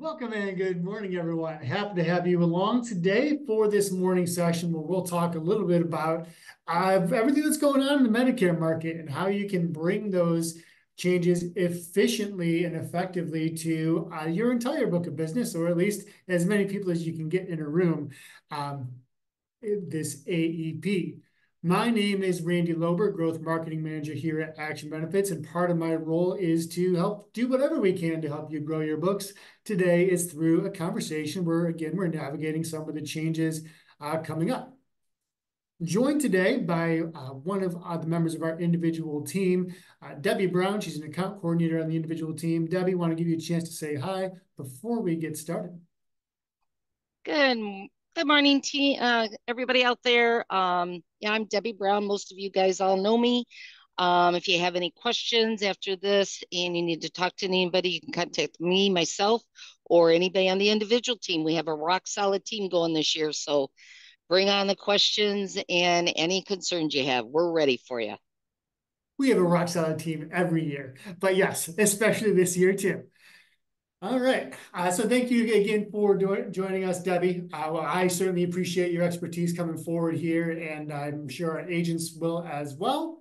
Welcome and good morning, everyone. Happy to have you along today for this morning session where we'll talk a little bit about everything that's going on in the Medicare market and how you can bring those changes efficiently and effectively to your entire book of business, or at least as many people as you can get in a room, this AEP. My name is Randy Lober, Growth Marketing Manager here at Action Benefits, and part of my role is to help do whatever we can to help you grow your books. Today is through a conversation where, again, we're navigating some of the changes coming up. Joined today by one of the members of our individual team, Debbie Brown. She's an account coordinator on the individual team. Debbie, want to give you a chance to say hi before we get started. Good morning, everybody out there. Yeah, I'm Debbie Brown. Most of you guys all know me. If you have any questions after this and you need to talk to anybody, you can contact me, myself, or anybody on the individual team. We have a rock solid team going this year. So bring on the questions and any concerns you have. We're ready for you. We have a rock solid team every year, but yes, especially this year too. All right. So thank you again for joining us, Debbie. I certainly appreciate your expertise coming forward here, and I'm sure our agents will as well.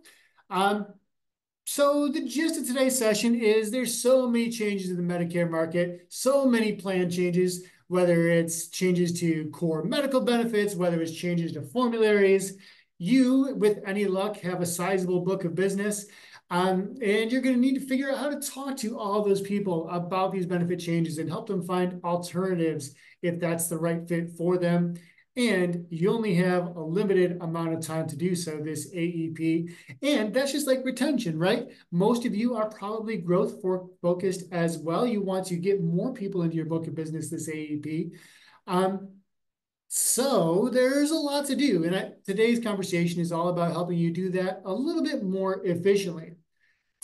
So the gist of today's session is there's so many changes in the Medicare market, so many plan changes, whether it's changes to core medical benefits, whether it's changes to formularies. You, with any luck, have a sizable book of business. And you're going to need to figure out how to talk to all those people about these benefit changes and help them find alternatives if that's the right fit for them. And you only have a limited amount of time to do so, this AEP. And that's just like retention, right? Most of you are probably growth focused as well. You want to get more people into your book of business, this AEP. So there's a lot to do. And today's conversation is all about helping you do that a little bit more efficiently.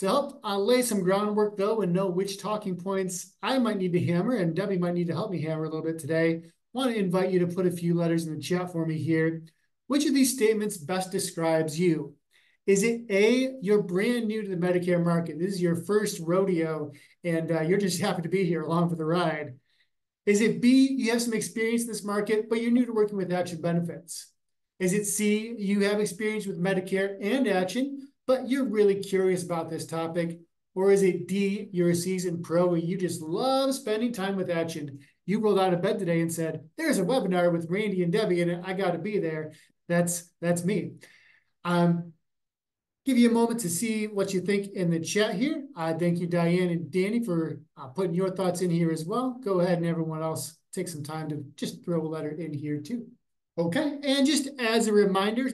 To help lay some groundwork, though, and know which talking points I might need to hammer, and Debbie might need to help me hammer a little bit today, I want to invite you to put a few letters in the chat for me here. Which of these statements best describes you? Is it A, you're brand new to the Medicare market? This is your first rodeo, and you're just happy to be here along for the ride. Is it B, you have some experience in this market, but you're new to working with Action Benefits? Is it C, you have experience with Medicare and Action, but you're really curious about this topic? Or is it D, you're a seasoned pro and you just love spending time with Action? You rolled out of bed today and said, there's a webinar with Randy and Debbie and I got to be there. That's me. Give you a moment to see what you think in the chat here. Thank you, Diane and Danny, for putting your thoughts in here as well. Go ahead and everyone else take some time to just throw a letter in here too. Okay, and just as a reminder,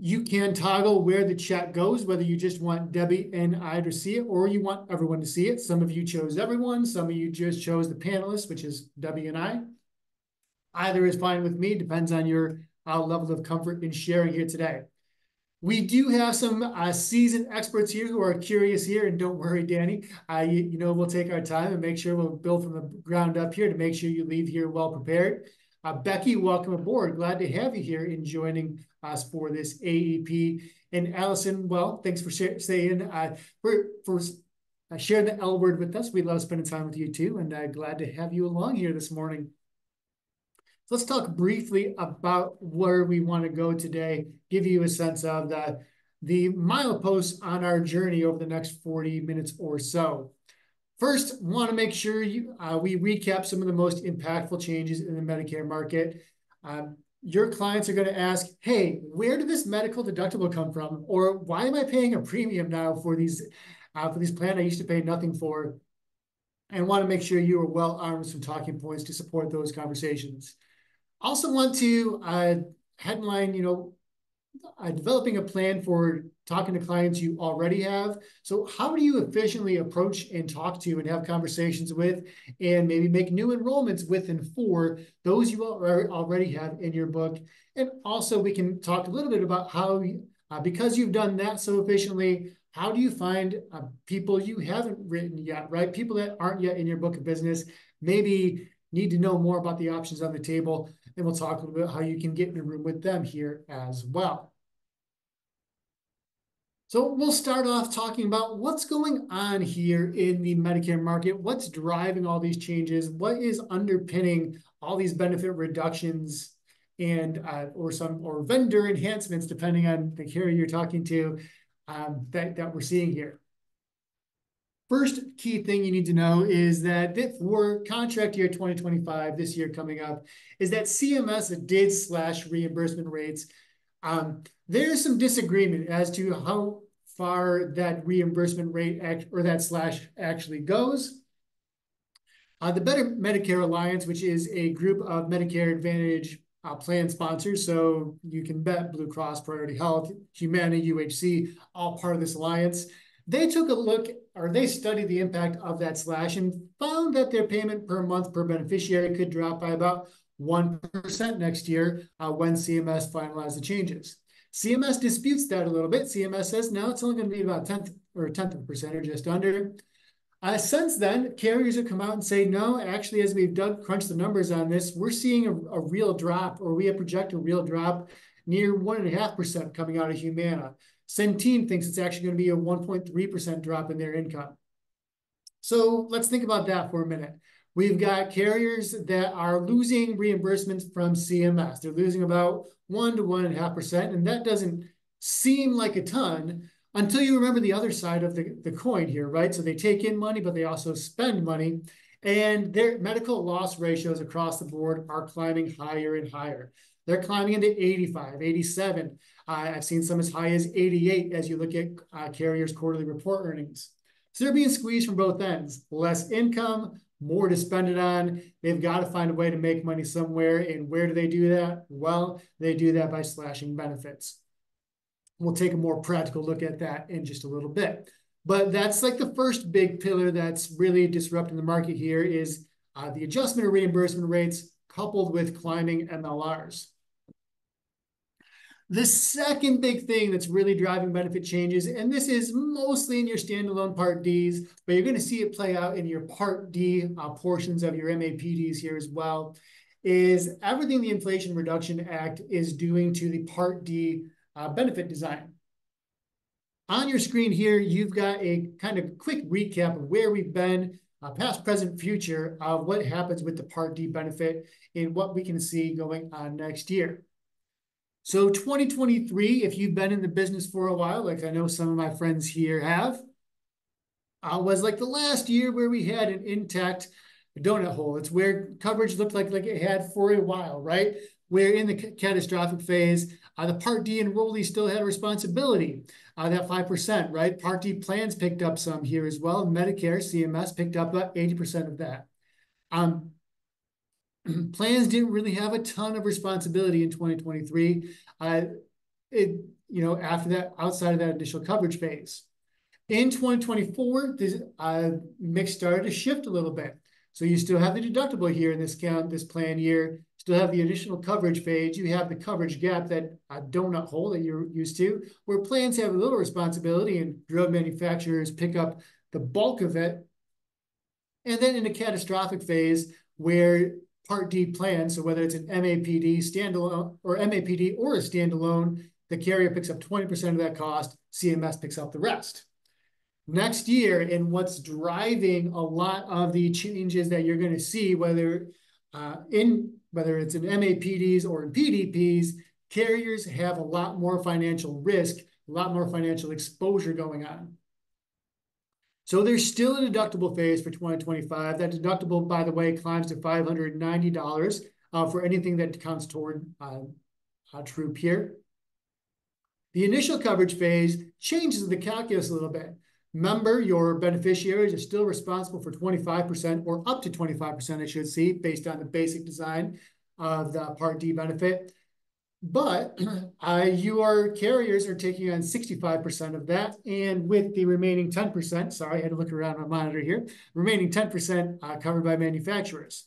you can toggle where the chat goes, whether you just want Debbie and I to see it or you want everyone to see it. Some of you chose everyone. Some of you just chose the panelists, which is Debbie and I. Either is fine with me, depends on your level of comfort in sharing here today. We do have some seasoned experts here who are curious here, and don't worry, Danny. You know, we'll take our time and make sure we'll build from the ground up here to make sure you leave here well prepared. Becky, welcome aboard. Glad to have you here and joining us for this AEP. And Allison, well, thanks for sharing the L word with us. We love spending time with you too, and glad to have you along here this morning. Let's talk briefly about where we want to go today, give you a sense of the mileposts on our journey over the next 40 minutes or so. First, want to make sure we recap some of the most impactful changes in the Medicare market. Your clients are going to ask, hey, where did this medical deductible come from? Or why am I paying a premium now for these plans I used to pay nothing for? And want to make sure you are well armed with some talking points to support those conversations. Also want to headline, you know, developing a plan for talking to clients you already have. So how do you efficiently approach and talk to and have conversations with and maybe make new enrollments with and for those you already have in your book? And also we can talk a little bit about how, because you've done that so efficiently, how do you find people you haven't written yet, right? People that aren't yet in your book of business, maybe need to know more about the options on the table, and we'll talk a little bit about how you can get in a room with them here as well. So we'll start off talking about what's going on here in the Medicare market, what's driving all these changes, what is underpinning all these benefit reductions and or vendor enhancements, depending on the carrier you're talking to, that we're seeing here. First key thing you need to know is that for contract year 2025, this year coming up, is that CMS did slash reimbursement rates. There's some disagreement as to how far that reimbursement rate or that slash actually goes. The Better Medicare Alliance, which is a group of Medicare Advantage plan sponsors, so you can bet Blue Cross, Priority Health, Humana, UHC, all part of this alliance. They took a look, or they studied the impact of that slash and found that their payment per month per beneficiary could drop by about 1% next year when CMS finalized the changes. CMS disputes that a little bit. CMS says, no, it's only going to be about 10th of a percent or just under. Since then, carriers have come out and say, no, actually, as we've crunched the numbers on this, we're seeing a real drop, or we have projected a real drop near 1.5% coming out of Humana. Centene thinks it's actually going to be a 1.3% drop in their income. So let's think about that for a minute. We've got carriers that are losing reimbursements from CMS. They're losing about 1 to 1.5%, and that doesn't seem like a ton until you remember the other side of the coin here, right? So they take in money, but they also spend money, and their medical loss ratios across the board are climbing higher and higher. They're climbing into 85, 87. I've seen some as high as 88 as you look at carriers' quarterly report earnings. So they're being squeezed from both ends. Less income, more to spend it on. They've got to find a way to make money somewhere. And where do they do that? Well, they do that by slashing benefits. We'll take a more practical look at that in just a little bit. But that's like the first big pillar that's really disrupting the market here is the adjustment of reimbursement rates coupled with climbing MLRs. The second big thing that's really driving benefit changes, and this is mostly in your standalone Part Ds, but you're going to see it play out in your Part D portions of your MAPDs here as well, is everything the Inflation Reduction Act is doing to the Part D benefit design. On your screen here, you've got a kind of quick recap of where we've been, past, present, future, of what happens with the Part D benefit and what we can see going on next year. So 2023, if you've been in the business for a while, like I know some of my friends here have, was like the last year where we had an intact donut hole. It's where coverage looked like it had for a while, right? Where in the catastrophic phase, the Part D enrollees still had a responsibility, that 5%, right? Part D plans picked up some here as well. Medicare, CMS picked up about 80% of that. Plans didn't really have a ton of responsibility in 2023, after that, outside of that initial coverage phase. In 2024, the mix started to shift a little bit. So you still have the deductible here in this plan year, still have the additional coverage phase, you have the coverage gap, that donut hole that you're used to, where plans have a little responsibility and drug manufacturers pick up the bulk of it. And then in a catastrophic phase, where Part D plans, so whether it's an MAPD standalone or MAPD or a standalone, the carrier picks up 20% of that cost, CMS picks up the rest. Next year, and what's driving a lot of the changes that you're going to see, whether it's in MAPDs or in PDPs, carriers have a lot more financial risk, a lot more financial exposure going on. So there's still a deductible phase for 2025. That deductible, by the way, climbs to $590 for anything that counts toward Troop here. The initial coverage phase changes the calculus a little bit. Remember, your beneficiaries are still responsible for 25% or up to 25%, I should say, based on the basic design of the Part D benefit. But your carriers are taking on 65% of that, and with the remaining 10%, sorry, I had to look around my monitor here, remaining 10% covered by manufacturers.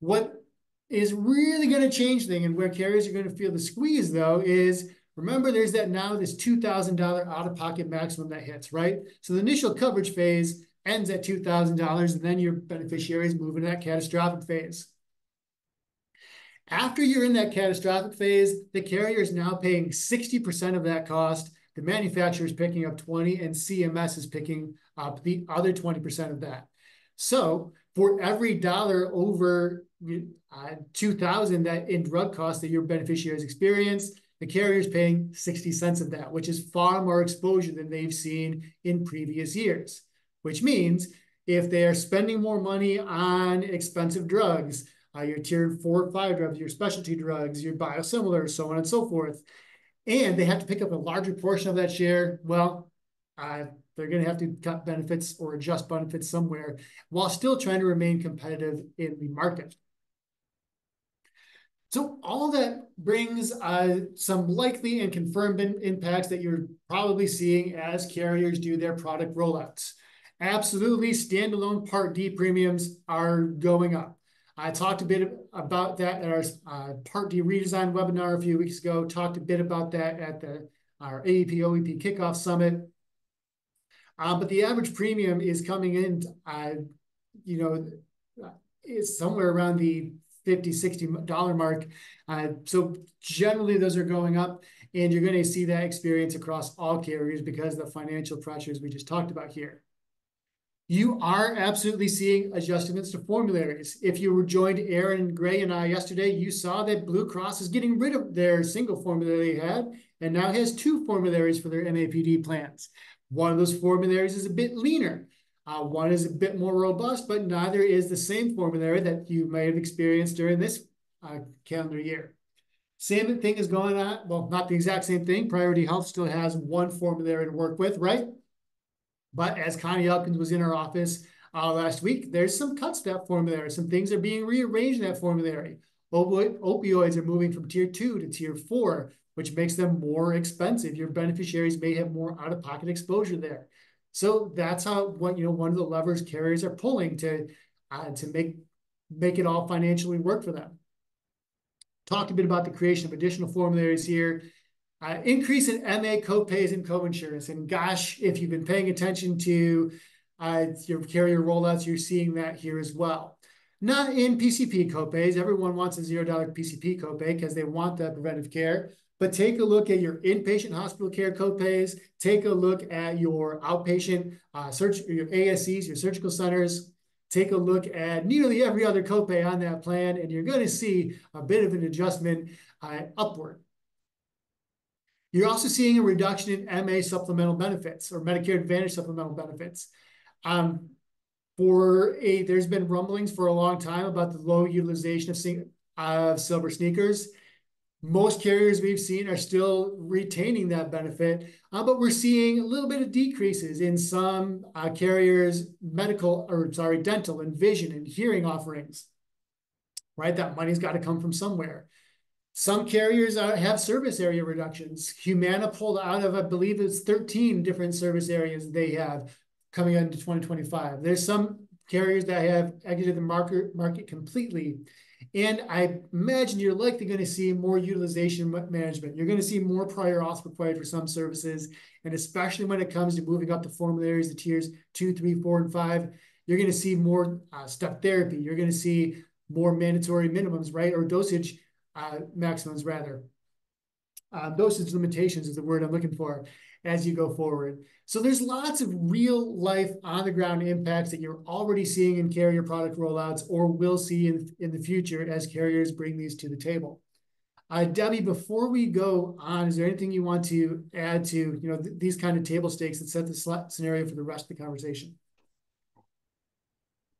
What is really going to change things and where carriers are going to feel the squeeze, though, is remember there's that now this $2,000 out-of-pocket maximum that hits, right? So the initial coverage phase ends at $2,000, and then your beneficiaries move into that catastrophic phase. After you're in that catastrophic phase, the carrier is now paying 60% of that cost The manufacturer is picking up 20% and CMS is picking up the other 20% of that. So for every dollar over $2,000 that in drug costs that your beneficiaries experience, the carrier is paying 60 cents of that, which is far more exposure than they've seen in previous years, which means if they are spending more money on expensive drugs, your tier 4 or 5 drugs, your specialty drugs, your biosimilars, so on and so forth, and they have to pick up a larger portion of that share, well, they're going to have to cut benefits or adjust benefits somewhere while still trying to remain competitive in the market. So all that brings some likely and confirmed impacts that you're probably seeing as carriers do their product rollouts. Absolutely, standalone Part D premiums are going up. I talked a bit about that at our Part D redesign webinar a few weeks ago, talked a bit about that at our AEP, OEP kickoff summit. But the average premium is coming in, it's somewhere around the $50, $60 mark. So generally those are going up, and you're going to see that experience across all carriers because of the financial pressures we just talked about here. You are absolutely seeing adjustments to formularies. If you joined Aaron Gray and I yesterday, you saw that Blue Cross is getting rid of their single formulary they had and now has 2 formularies for their MAPD plans. One of those formularies is a bit leaner. One is a bit more robust, but neither is the same formulary that you may have experienced during this calendar year. Same thing is going on. Well, not the exact same thing. Priority Health still has 1 formulary to work with, right? But as Connie Elkins was in our office last week, there's some cuts to that formulary. Some things are being rearranged in that formulary. Opioids are moving from tier 2 to tier 4, which makes them more expensive. Your beneficiaries may have more out-of-pocket exposure there. So that's how one of the levers carriers are pulling to make it all financially work for them. Talked a bit about the creation of additional formularies here. Increase in MA copays and coinsurance. And gosh, if you've been paying attention to your carrier rollouts, you're seeing that here as well. Not in PCP copays. Everyone wants a $0 PCP copay because they want that preventive care. But take a look at your inpatient hospital care copays. Take a look at your outpatient your ASCs, your surgical centers. Take a look at nearly every other copay on that plan, and you're going to see a bit of an adjustment upward. You're also seeing a reduction in MA supplemental benefits or Medicare Advantage supplemental benefits. There's been rumblings for a long time about the low utilization of SilverSneakers. Most carriers we've seen are still retaining that benefit, but we're seeing a little bit of decreases in some carriers' dental and vision and hearing offerings, right? That money's got to come from somewhere. Some carriers have service area reductions. Humana pulled out of, I believe it's 13 different service areas they have coming into 2025. There's some carriers that have exited the market completely. And I imagine you're likely going to see more utilization management. You're going to see more prior auth required for some services. And especially when it comes to moving up the formularies, the tiers 2, 3, 4, and 5, you're going to see more step therapy. You're going to see more mandatory minimums, right? Or dosage maximums, rather. Dosage limitations is the word I'm looking for as you go forward. So there's lots of real life on the ground impacts that you're already seeing in carrier product rollouts or will see in the future as carriers bring these to the table. Debbie, before we go on, is there anything you want to add to these kind of table stakes that set the scenario for the rest of the conversation?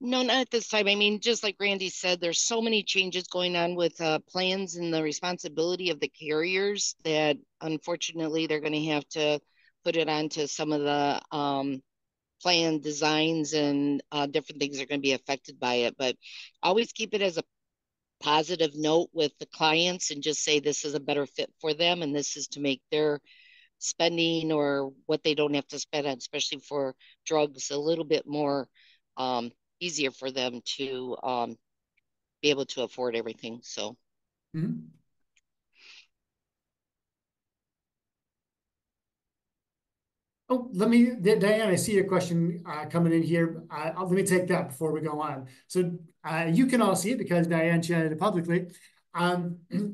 No, not at this time. I mean, just like Randy said, there's so many changes going on with plans and the responsibility of the carriers that unfortunately they're going to have to put it onto some of the plan designs and different things are going to be affected by it. But always keep it as a positive note with the clients and just say this is a better fit for them and this is to make their spending or what they don't have to spend on, especially for drugs, a little bit more easier for them to be able to afford everything. So. Mm-hmm. Oh, Diane, I see your question coming in here. Let me take that before we go on. So you can all see it because Diane chatted it publicly.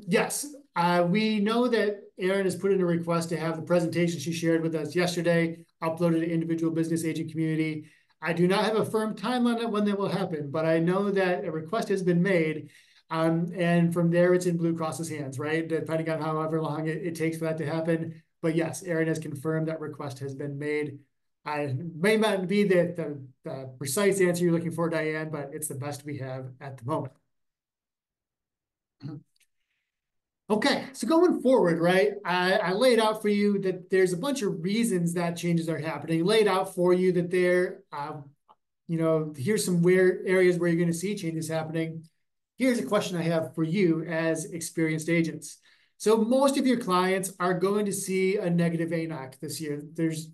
Yes, We know that Erin has put in a request to have the presentation she shared with us yesterday uploaded to individual business agent community. I do not have a firm timeline on when that will happen, but I know that a request has been made. And from there, it's in Blue Cross's hands, right? Depending on however long it takes for that to happen. But yes, Erin has confirmed that request has been made. I may not be the precise answer you're looking for, Diane, but it's the best we have at the moment. Okay, so going forward, right, I laid out for you that there's a bunch of reasons that changes are happening, laid out for you that there, you know, here's some areas where you're going to see changes happening. Here's a question I have for you as experienced agents. So most of your clients are going to see a negative ANOC this year,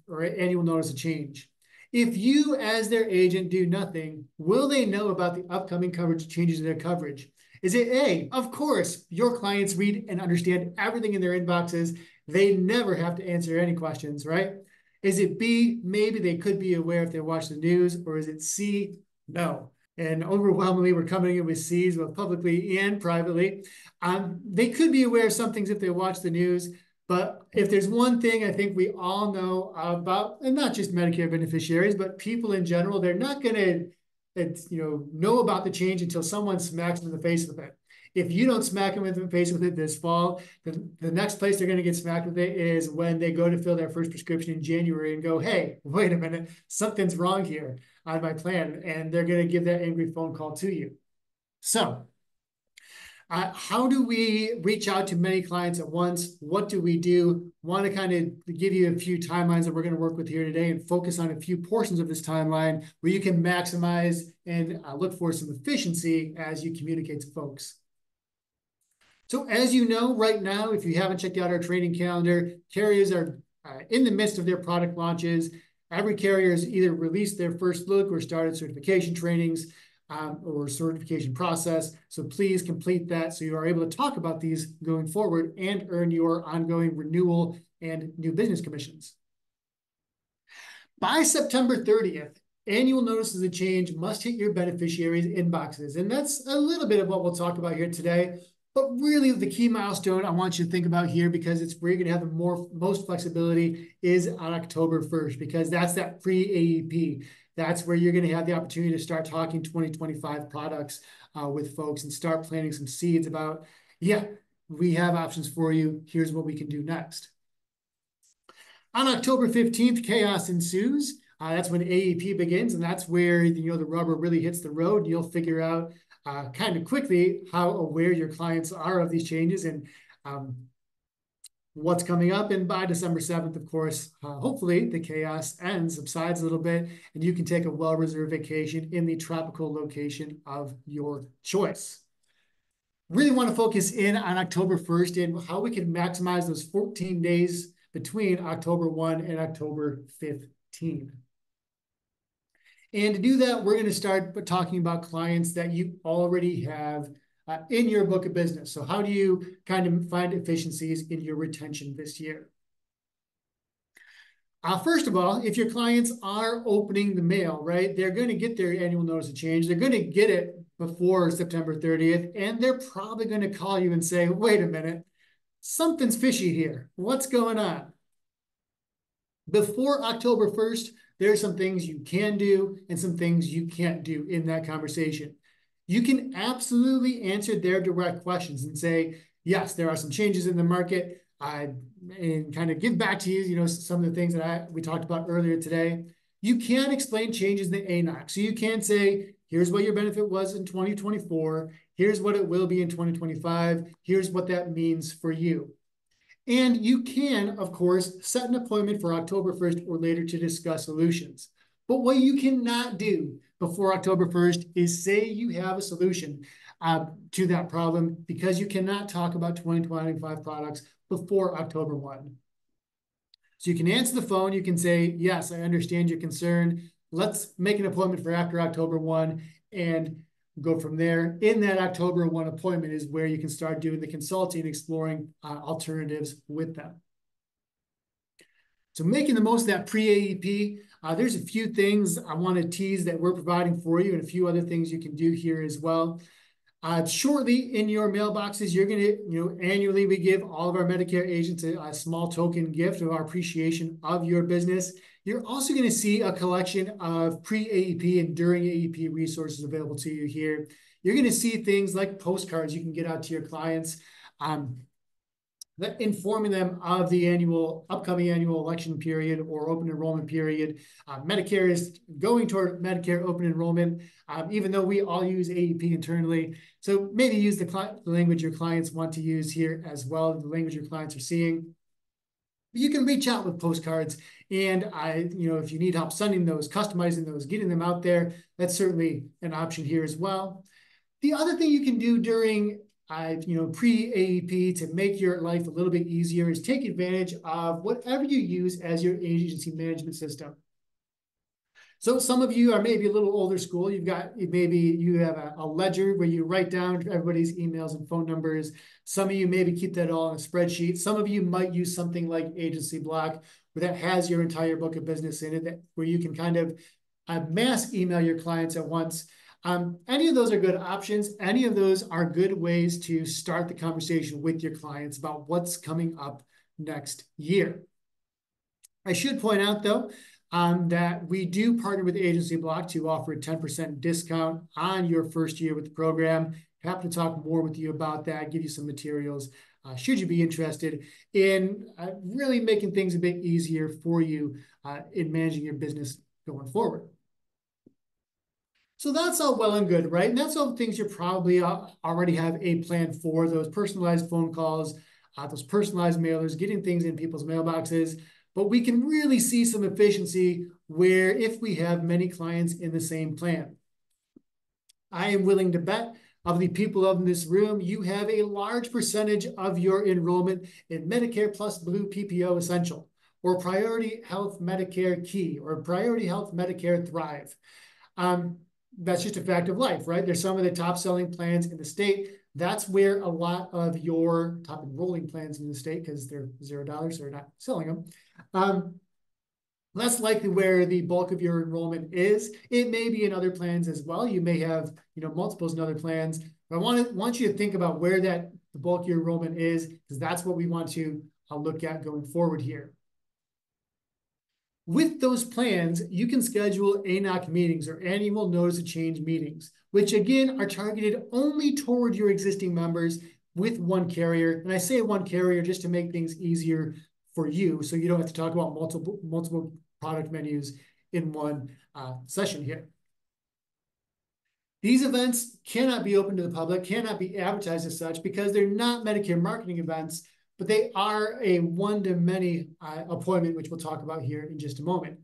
or annual notice of change. If you, as their agent, do nothing, will they know about the upcoming coverage changes in their coverage? Is it A, of course, your clients read and understand everything in their inboxes. They never have to answer any questions, right? Is it B, maybe they could be aware if they watch the news, or is it C, no? And overwhelmingly, we're coming in with C's, both publicly and privately. They could be aware of some things if they watch the news, but if there's one thing I think we all know about, and not just Medicare beneficiaries, but people in general, they're not going to know about the change until someone smacks them in the face with it. If you don't smack them in the face with it this fall, the next place they're going to get smacked with it is when they go to fill their first prescription in January and go, hey, wait a minute, something's wrong here on my plan, and they're going to give that angry phone call to you. So how do we reach out to many clients at once? What do we do? Want to kind of give you a few timelines that we're going to work with here today and focus on a few portions of this timeline where you can maximize and look for some efficiency as you communicate to folks. So as you know, right now, if you haven't checked out our training calendar, carriers are in the midst of their product launches. Every carrier has either released their first look or started certification trainings or certification process. So please complete that so you are able to talk about these going forward and earn your ongoing renewal and new business commissions. By September 30th, annual notices of change must hit your beneficiaries' inboxes. And that's a little bit of what we'll talk about here today. But really, the key milestone I want you to think about here, because it's where you're going to have the most flexibility, is on October 1st, because that's that pre-AEP. That's where you're going to have the opportunity to start talking 2025 products with folks and start planting some seeds about, yeah, we have options for you. Here's what we can do next. On October 15th, chaos ensues. That's when AEP begins, and that's where the rubber really hits the road, and you'll figure out kind of quickly how aware your clients are of these changes and what's coming up. And by December 7th, of course, hopefully the chaos subsides a little bit, and you can take a well-reserved vacation in the tropical location of your choice. Really want to focus in on October 1st and how we can maximize those 14 days between October 1 and October 15. And to do that, we're going to start talking about clients that you already have in your book of business. So how do you kind of find efficiencies in your retention this year? First of all, if your clients are opening the mail, right, they're going to get their annual notice of change. They're going to get it before September 30th, and they're probably going to call you and say, wait a minute, something's fishy here. What's going on? Before October 1st, there are some things you can do and some things you can't do in that conversation. You can absolutely answer their direct questions and say, yes, there are some changes in the market, and kind of give back to you, some of the things that we talked about earlier today. You can explain changes in the ANOC. So you can say, here's what your benefit was in 2024. Here's what it will be in 2025. Here's what that means for you. And you can, of course, set an appointment for October 1st or later to discuss solutions. But what you cannot do before October 1st is say you have a solution to that problem, because you cannot talk about 2025 products before October 1. So you can answer the phone. You can say, yes, I understand your concern. Let's make an appointment for after October 1 and go from there. In that October 1 appointment is where you can start doing the consulting, exploring alternatives with them. So making the most of that pre-AEP, there's a few things I want to tease that we're providing for you and a few other things you can do here as well. Shortly in your mailboxes, you're going to, annually we give all of our Medicare agents a small token gift of our appreciation of your business. You're also going to see a collection of pre-AEP and during AEP resources available to you here. You're going to see things like postcards you can get out to your clients, informing them of the upcoming annual election period or open enrollment period. Medicare is going toward Medicare open enrollment, even though we all use AEP internally. So maybe use the language your clients want to use here as well, the language your clients are seeing. You can reach out with postcards, and if you need help sending those, customizing those, getting them out there, that's certainly an option here as well. The other thing you can do during pre-AEP to make your life a little bit easier is take advantage of whatever you use as your agency management system. So some of you are maybe a little older school. Maybe you have a ledger where you write down everybody's emails and phone numbers. Some of you maybe keep that all in a spreadsheet. Some of you might use something like Agency Block, where that has your entire book of business in it, where you can kind of mass email your clients at once. Any of those are good options. Any of those are good ways to start the conversation with your clients about what's coming up next year. I should point out, though, that we do partner with Agency Block to offer a 10% discount on your first year with the program. Happy to talk more with you about that, give you some materials, should you be interested in really making things a bit easier for you in managing your business going forward. So that's all well and good, right? And that's all things you probably already have a plan for, those personalized phone calls, those personalized mailers, getting things in people's mailboxes. But we can really see some efficiency where if we have many clients in the same plan. I am willing to bet of the people in this room, you have a large percentage of your enrollment in Medicare Plus Blue PPO Essential, or Priority Health Medicare Key, or Priority Health Medicare Thrive. That's just a fact of life, right? They're some of the top selling plans in the state. That's where a lot of your top enrolling plans in the state, because they're $0, so they're not selling them. That's likely where the bulk of your enrollment is. It may be in other plans as well. You may have multiples in other plans. But I want you to think about where the bulk of your enrollment is, because that's what we want to look at going forward here. With those plans, you can schedule ANOC meetings, or annual notice of change meetings, which again are targeted only toward your existing members with one carrier. And I say one carrier just to make things easier for you, so you don't have to talk about multiple product menus in one session here. These events cannot be open to the public, cannot be advertised as such, because they're not Medicare marketing events. But they are a one-to-many appointment, which we'll talk about here in just a moment.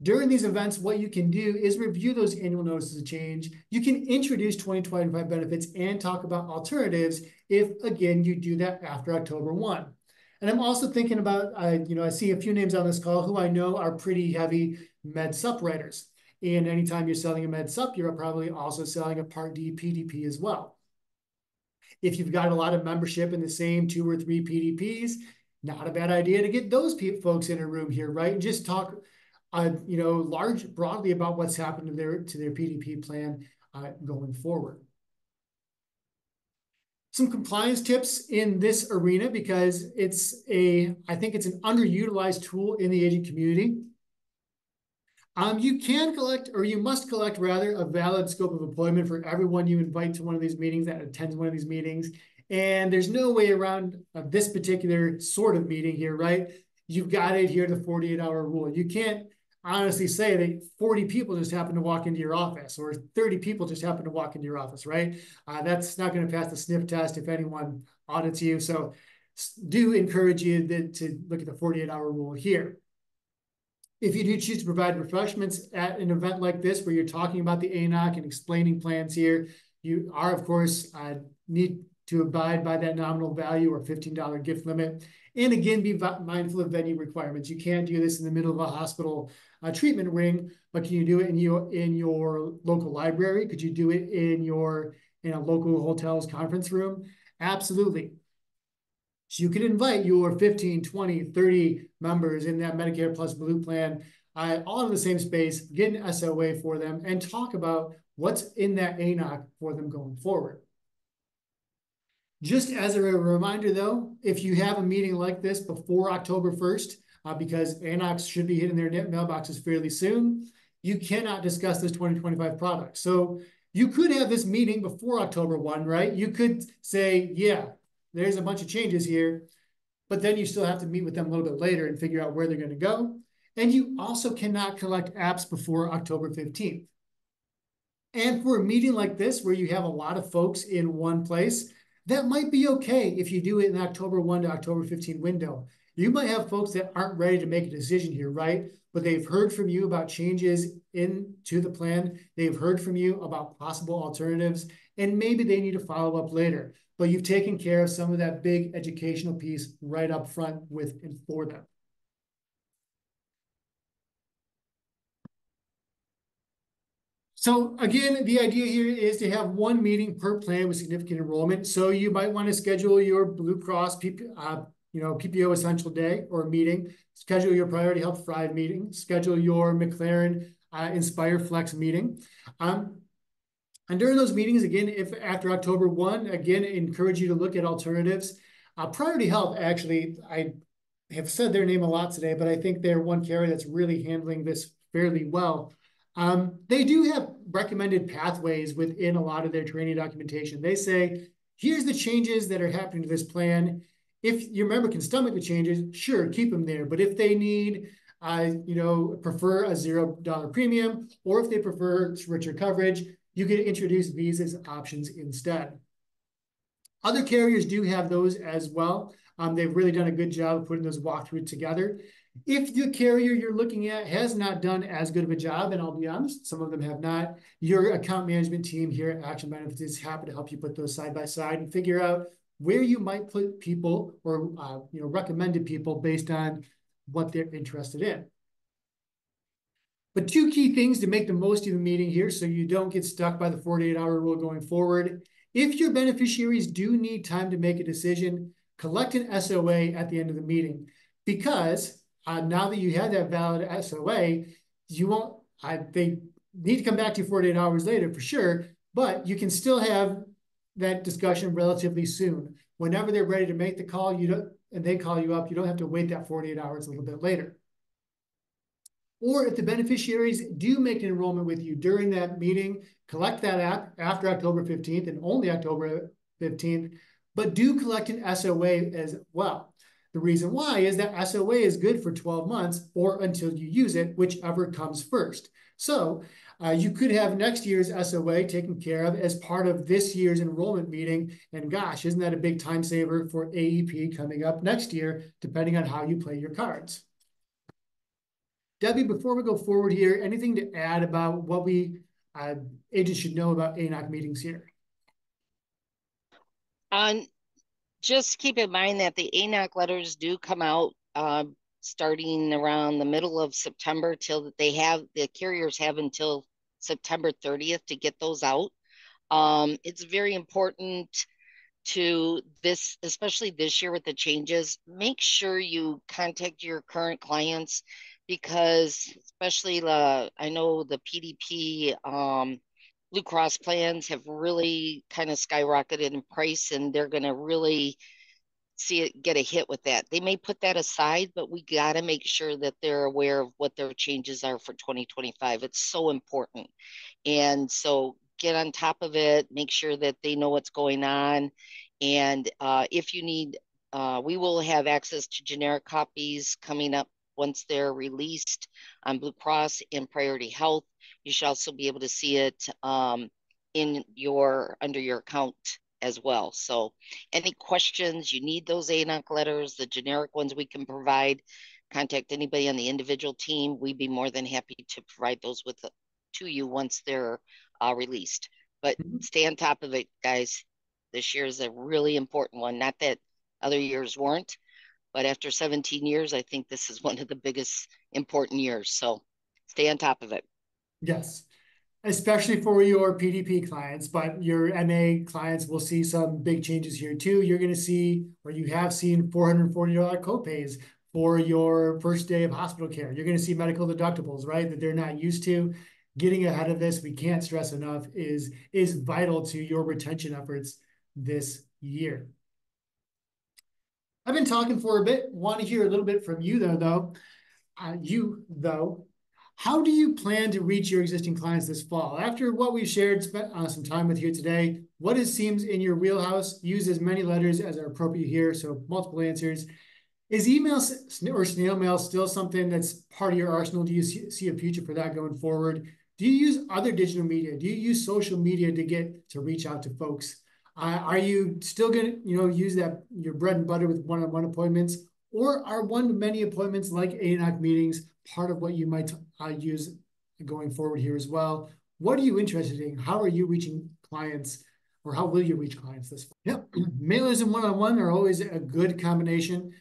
During these events, what you can do is review those annual notices of change. You can introduce 2025 benefits and talk about alternatives if, again, you do that after October 1. And I'm also thinking about, I see a few names on this call who I know are pretty heavy med sup writers. And anytime you're selling a med sup, you're probably also selling a Part D PDP as well. If you've got a lot of membership in the same 2 or 3 PDPs, not a bad idea to get those folks in a room here, right? And just talk, broadly about what's happened to their PDP plan going forward. Some compliance tips in this arena, because I think it's an underutilized tool in the agent community. You can collect, or you must collect rather, a valid scope of appointment for everyone you invite to one of these meetings, that attends one of these meetings. And there's no way around this particular sort of meeting here, right? You've got to adhere to the 48-hour rule. You can't honestly say that 40 people just happen to walk into your office, or 30 people just happen to walk into your office, right? That's not going to pass the sniff test if anyone audits you. So do encourage you to look at the 48-hour rule here. If you do choose to provide refreshments at an event like this, where you're talking about the ANOC and explaining plans here, you are, of course, need to abide by that nominal value or $15 gift limit. And again, be mindful of venue requirements. You can't do this in the middle of a hospital treatment wing, but can you do it in your local library? Could you do it in a local hotel's conference room? Absolutely. So you can invite your 15, 20, 30 members in that Medicare Plus Blue plan all in the same space, get an SOA for them, and talk about what's in that ANOC for them going forward. Just as a reminder, though, if you have a meeting like this before October 1st, because ANOCs should be hitting their mailboxes fairly soon, you cannot discuss this 2025 product. So you could have this meeting before October 1, right? You could say, yeah, there's a bunch of changes here, but then you still have to meet with them a little bit later and figure out where they're going to go. And you also cannot collect apps before October 15th. And for a meeting like this, where you have a lot of folks in one place, that might be okay if you do it in October 1 to October 15 window. You might have folks that aren't ready to make a decision here, right? But they've heard from you about changes into the plan. They've heard from you about possible alternatives, and maybe they need to follow up later. But you've taken care of some of that big educational piece right up front with and for them. So again, the idea here is to have one meeting per plan with significant enrollment. So you might want to schedule your Blue Cross PPO Essential Day or meeting, schedule your Priority Health Thrive meeting, schedule your McLaren Inspire Flex meeting. And during those meetings, again, if after October 1, again, I encourage you to look at alternatives. Priority Health, actually, I have said their name a lot today, but I think they're one carrier that's really handling this fairly well. They do have recommended pathways within a lot of their training documentation. They say, here's the changes that are happening to this plan. If your member can stomach the changes, sure, keep them there. But if they need, prefer a $0 premium, or if they prefer richer coverage, you can introduce these as options instead. Other carriers do have those as well. They've really done a good job of putting those walkthroughs together. If the carrier you're looking at has not done as good of a job, and I'll be honest, some of them have not, your account management team here at Action Benefits is happy to help you put those side by side and figure out where you might put people or recommended people based on what they're interested in. But two key things to make the most of the meeting here so you don't get stuck by the 48-hour rule going forward. If your beneficiaries do need time to make a decision, collect an SOA at the end of the meeting, because now that you have that valid SOA, you won't. They need to come back to you 48 hours later for sure, but you can still have that discussion relatively soon. Whenever they're ready to make the call, and they call you up, you don't have to wait that 48 hours a little bit later. Or if the beneficiaries do make an enrollment with you during that meeting, collect that app after October 15th and only October 15th, but do collect an SOA as well. The reason why is that SOA is good for 12 months or until you use it, whichever comes first. So you could have next year's SOA taken care of as part of this year's enrollment meeting. And gosh, isn't that a big time saver for AEP coming up next year, depending on how you play your cards. Debbie, before we go forward here, anything to add about what we agents should know about ANOC meetings here? Just keep in mind that the ANOC letters do come out starting around the middle of September till the carriers have until September 30th to get those out. It's very important to this, especially this year with the changes, make sure you contact your current clients because especially I know the PDP Blue Cross plans have really kind of skyrocketed in price, and they're going to really see it get a hit with that. They may put that aside, but we got to make sure that they're aware of what their changes are for 2025. It's so important. And so get on top of it, make sure that they know what's going on. And if you need, we will have access to generic copies coming up once they're released on Blue Cross and Priority Health. You should also be able to see it under your account as well. So any questions, you need those ANOC letters, the generic ones we can provide, contact anybody on the individual team. We'd be more than happy to provide those to you once they're released. But stay on top of it, guys. This year is a really important one. Not that other years weren't, but after 17 years, I think this is one of the biggest important years. So stay on top of it. Yes, especially for your PDP clients, but your MA clients will see some big changes here too. You're going to see, or you have seen, $440 copays for your first day of hospital care. You're going to see medical deductibles, right, that they're not used to. Getting ahead of this, we can't stress enough, is vital to your retention efforts this year. I've been talking for a bit. Want to hear a little bit from you, though. How do you plan to reach your existing clients this fall? After what we've shared, spent some time with you today, what is seems in your wheelhouse? Use as many letters as are appropriate here, so multiple answers. Is email or snail mail still something that's part of your arsenal? Do you see a future for that going forward? Do you use other digital media? Do you use social media to reach out to folks? Are you still gonna use that your bread and butter with one-on-one appointments? Or are one-to-many appointments like ANOC meetings part of what you might use going forward here as well? What are you interested in? How are you reaching clients, or how will you reach clients this fall? Yep, mailers and one-on-one are always a good combination.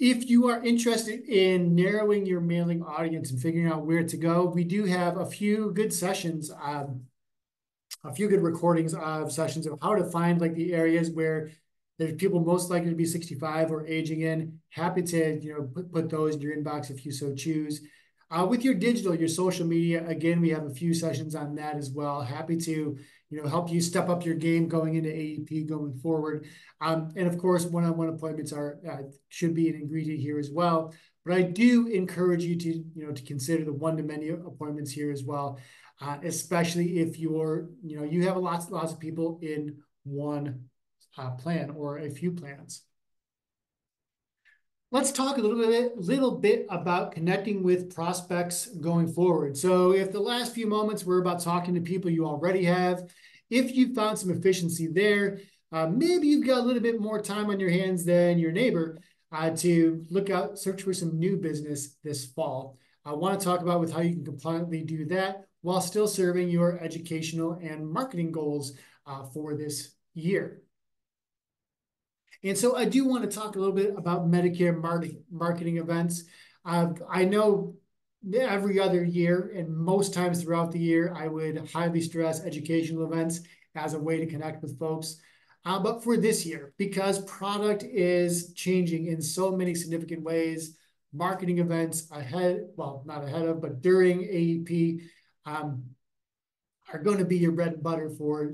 If you are interested in narrowing your mailing audience and figuring out where to go, we do have a few good sessions, a few good recordings of sessions of how to find the areas where there's people most likely to be 65 or aging in. Happy to put those in your inbox if you so choose. With your digital, your social media, again, we have a few sessions on that as well. Happy to help you step up your game going into AEP going forward. And of course, one-on-one appointments are should be an ingredient here as well. But I do encourage you to to consider the one-to-many appointments here as well, especially if you're you have lots of people in one plan or a few plans. Let's talk a little bit about connecting with prospects going forward. So if the last few moments were about talking to people you already have, if you found some efficiency there, maybe you've got a little bit more time on your hands than your neighbor to search for some new business this fall. I want to talk about how you can compliantly do that while still serving your educational and marketing goals for this year. And so I do want to talk a little bit about Medicare marketing events. I know every other year and most times throughout the year, I would highly stress educational events as a way to connect with folks. But for this year, because product is changing in so many significant ways, marketing events not ahead of, but during AEP are going to be your bread and butter for,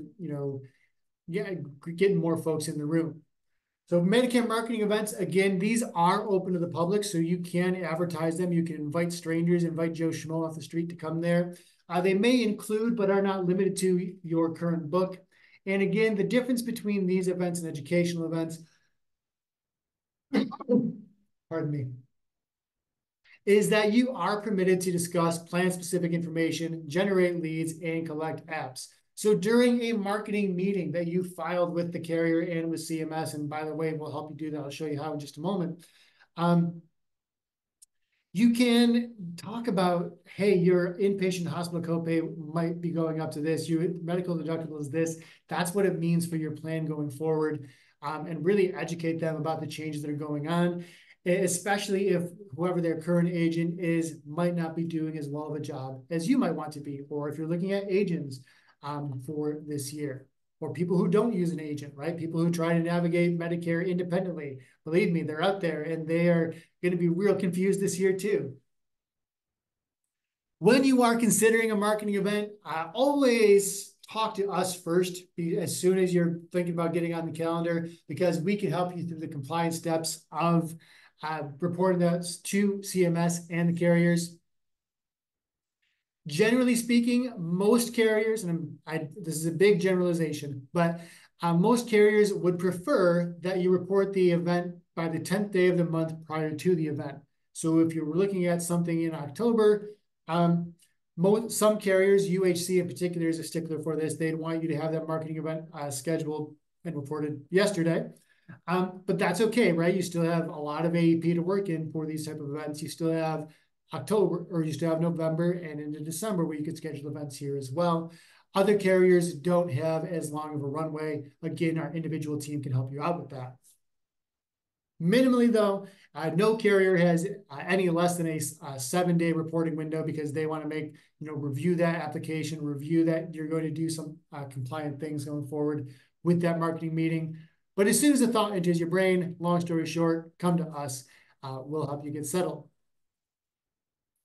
getting more folks in the room. So Medicare marketing events, again, these are open to the public, so you can advertise them. You can invite strangers, invite Joe Schmo off the street to come there. They may include, but are not limited to, your current book. And again, the difference between these events and educational events, pardon me, is that you are permitted to discuss plan-specific information, generate leads, and collect apps. So during a marketing meeting that you filed with the carrier and with CMS, and by the way, we'll help you do that. I'll show you how in just a moment. You can talk about, hey, your inpatient hospital copay might be going up to this, your medical deductible is this. That's what it means for your plan going forward, and really educate them about the changes that are going on, especially if whoever their current agent is might not be doing as well of a job as you might want to be, or if you're looking at agents, for this year, or people who don't use an agent, right? People who try to navigate Medicare independently. Believe me, they're out there and they are going to be real confused this year too. When you are considering a marketing event, always talk to us first as soon as you're thinking about getting on the calendar, because we can help you through the compliance steps of reporting those to CMS and the carriers. Generally speaking, most carriers, and this is a big generalization, but most carriers would prefer that you report the event by the 10th day of the month prior to the event. So if you're looking at something in October, some carriers, UHC in particular is a stickler for this. They'd want you to have that marketing event scheduled and reported yesterday. But that's okay, right? You still have a lot of AEP to work in for these type of events. You still have October, or you still have November and into December where you could schedule events here as well. Other carriers don't have as long of a runway. Again, our individual team can help you out with that. Minimally though, no carrier has any less than a 7-day reporting window, because they want to review that application, review that you're going to do some compliant things going forward with that marketing meeting. But as soon as the thought enters your brain, long story short, come to us. We'll help you get settled.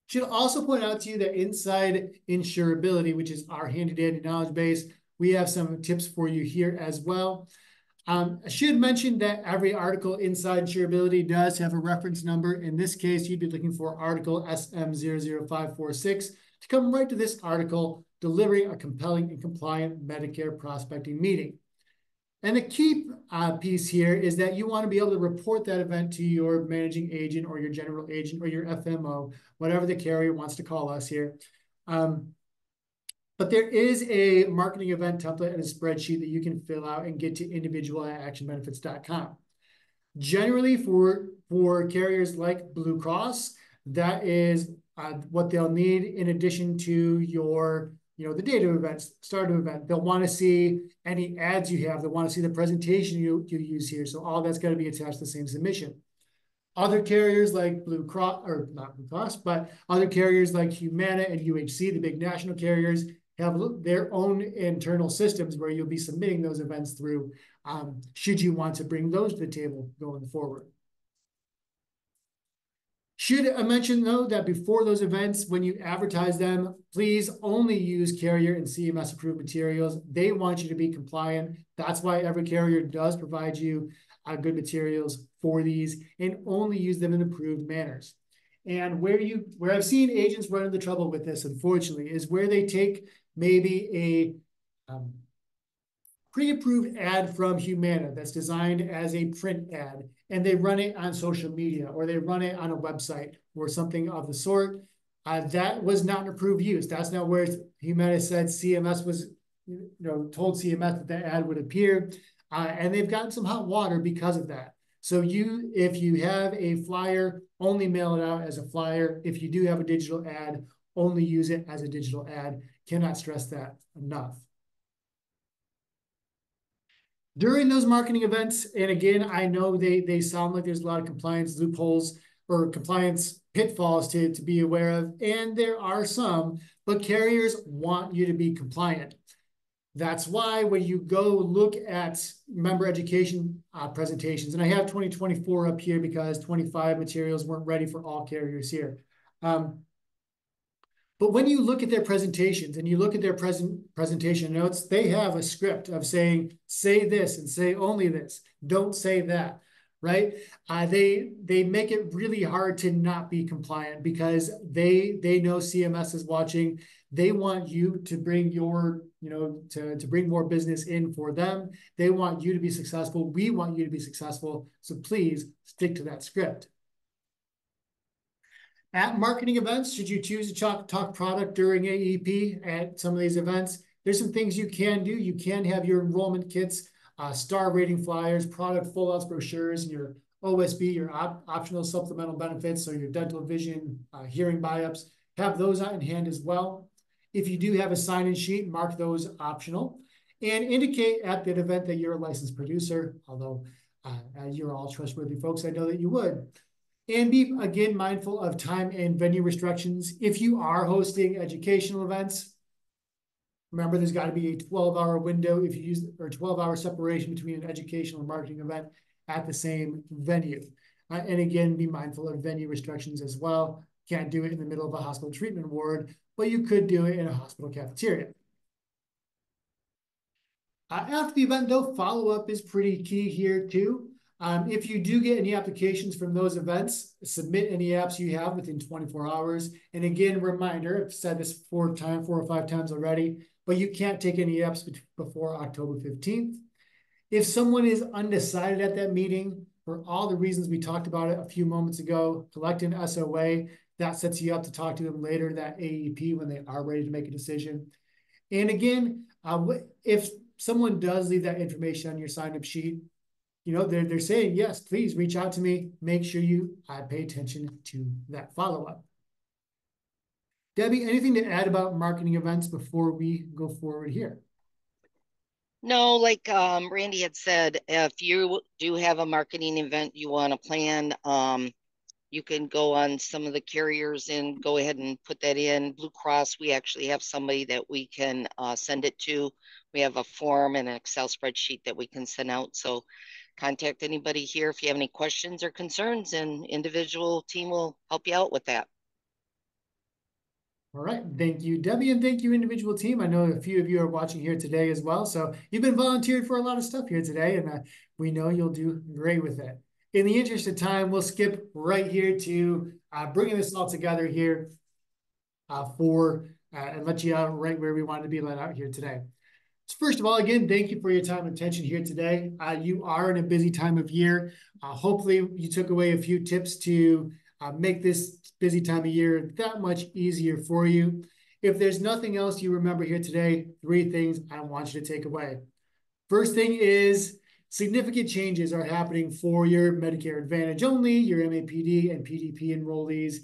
Should also point out to you that inside Insurability, which is our handy dandy knowledge base, we have some tips for you here as well. I should mention that every article inside Insurability does have a reference number. In this case, you'd be looking for article SM00546 to come right to this article, delivering a compelling and compliant Medicare prospecting meeting. And the key piece here is that you want to be able to report that event to your managing agent or your general agent or your FMO, whatever the carrier wants to call us here. But there is a marketing event template and a spreadsheet that you can fill out and get to individual@actionbenefits.com. Generally, for carriers like Blue Cross, that is what they'll need in addition to your the date of events, start of event. They'll want to see any ads you have. They'll want to see the presentation you use here. So all that's got to be attached to the same submission. Other carriers like other carriers like Humana and UHC, the big national carriers, have their own internal systems where you'll be submitting those events through, should you want to bring those to the table going forward. Should I mention, though, that before those events, when you advertise them, please only use carrier and CMS-approved materials. They want you to be compliant. That's why every carrier does provide you good materials for these, and only use them in approved manners. And where I've seen agents run into trouble with this, unfortunately, is where they take maybe a pre-approved ad from Humana that's designed as a print ad, and they run it on social media, or they run it on a website or something of the sort. That was not an approved use. That's not where Humana said CMS was, told CMS that that ad would appear. And they've gotten some hot water because of that. So if you have a flyer, only mail it out as a flyer. If you do have a digital ad, only use it as a digital ad. Cannot stress that enough. During those marketing events, and again, I know they sound like there's a lot of compliance loopholes or compliance pitfalls to be aware of, and there are some, but carriers want you to be compliant. That's why when you go look at member education presentations, and I have 2024 up here because 25 materials weren't ready for all carriers here. But when you look at their presentations and you look at their presentation notes, they have a script of saying, say this and say only this, don't say that, right? They make it really hard to not be compliant because they know CMS is watching. They want you to bring your, to bring more business in for them. They want you to be successful. We want you to be successful. So please stick to that script. At marketing events, should you choose to talk product during AEP at some of these events, there's some things you can do. You can have your enrollment kits, star rating flyers, product full-outs brochures, and your OSB, your optional supplemental benefits, so your dental, vision, hearing buy-ups. Have those in hand as well. If you do have a sign-in sheet, mark those optional, and indicate at that event that you're a licensed producer, although you're all trustworthy folks, I know that you would. And be, again, mindful of time and venue restrictions. If you are hosting educational events, remember there's got to be a 12-hour window if you use, or 12-hour separation between an educational and marketing event at the same venue. And again, be mindful of venue restrictions as well. Can't do it in the middle of a hospital treatment ward, but you could do it in a hospital cafeteria. After the event, though, follow-up is pretty key here, too. If you do get any applications from those events, submit any apps you have within 24 hours. And again, reminder, I've said this four or five times already, but you can't take any apps before October 15th. If someone is undecided at that meeting, for all the reasons we talked about it a few moments ago, collect an SOA. That sets you up to talk to them later, that AEP, when they are ready to make a decision. And again, if someone does leave that information on your sign-up sheet, they're saying, yes, please reach out to me. Make sure I pay attention to that follow-up. Debbie, anything to add about marketing events before we go forward here? No, like Randy had said, if you do have a marketing event you want to plan, you can go on some of the carriers and go ahead and put that in. Blue Cross, we actually have somebody that we can send it to. We have a form and an Excel spreadsheet that we can send out. So contact anybody here if you have any questions or concerns, and individual team will help you out with that. All right. Thank you, Debbie, and thank you, individual team. I know a few of you are watching here today as well. So you've been volunteering for a lot of stuff here today, and we know you'll do great with it. In the interest of time, we'll skip right here to bringing this all together here and let you out right where we wanted to be let out here today. So first of all, again, thank you for your time and attention here today. You are in a busy time of year. Hopefully you took away a few tips to make this busy time of year that much easier for you. If there's nothing else you remember here today, three things I want you to take away. First thing is significant changes are happening for your Medicare Advantage only, your MAPD and PDP enrollees.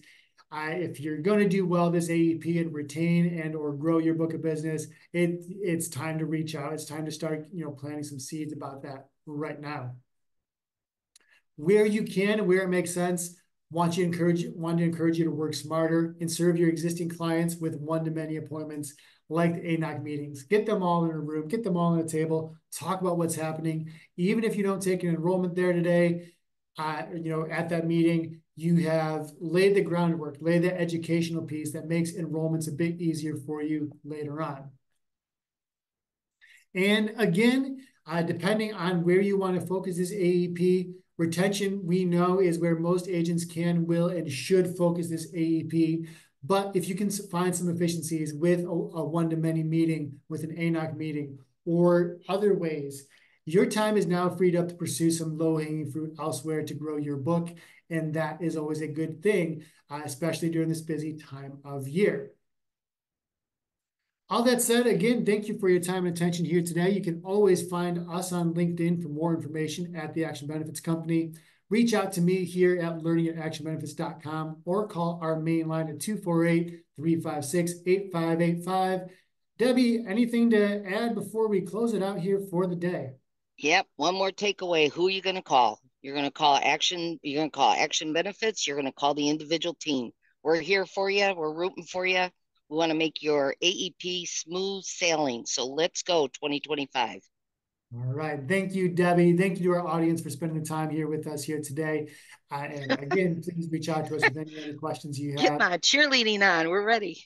If you're going to do well this AEP and retain and or grow your book of business, it's time to reach out. It's time to start, planting some seeds about that right now. Where you can and where it makes sense, want to encourage you to work smarter and serve your existing clients with one-to-many appointments like the ANOC meetings. Get them all in a room, get them all on a table, talk about what's happening. Even if you don't take an enrollment there today, at that meeting, you have laid the groundwork, laid the educational piece that makes enrollments a bit easier for you later on. And again, depending on where you want to focus this AEP, retention, we know, is where most agents can, will, and should focus this AEP. But if you can find some efficiencies with a one-to-many meeting, with an ANOC meeting, or other ways, your time is now freed up to pursue some low-hanging fruit elsewhere to grow your book. And that is always a good thing, especially during this busy time of year. All that said, again, thank you for your time and attention here today. You can always find us on LinkedIn for more information at the Action Benefits Company. Reach out to me here at learning@actionbenefits.com or call our main line at 248-356-8585. Debbie, anything to add before we close it out here for the day? Yep. One more takeaway. Who are you going to call? You're going to call Action. You're going to call Action Benefits. You're going to call the individual team. We're here for you. We're rooting for you. We want to make your AEP smooth sailing. So let's go 2025. All right. Thank you, Debbie. Thank you to our audience for spending the time here with us here today. And again, please reach out to us with any other questions you have. Get my cheerleading on. We're ready.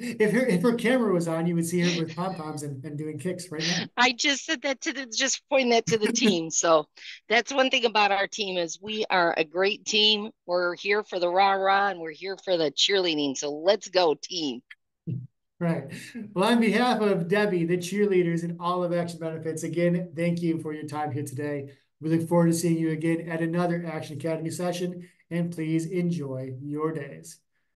If her camera was on, you would see her with pom-poms and doing kicks right now. I just said that just pointing that to the team. So that's one thing about our team is we are a great team. We're here for the rah-rah and we're here for the cheerleading. So let's go, team. Right. Well, on behalf of Debbie, the cheerleaders, and all of Action Benefits, again, thank you for your time here today. We look forward to seeing you again at another Action Academy session, and please enjoy your days.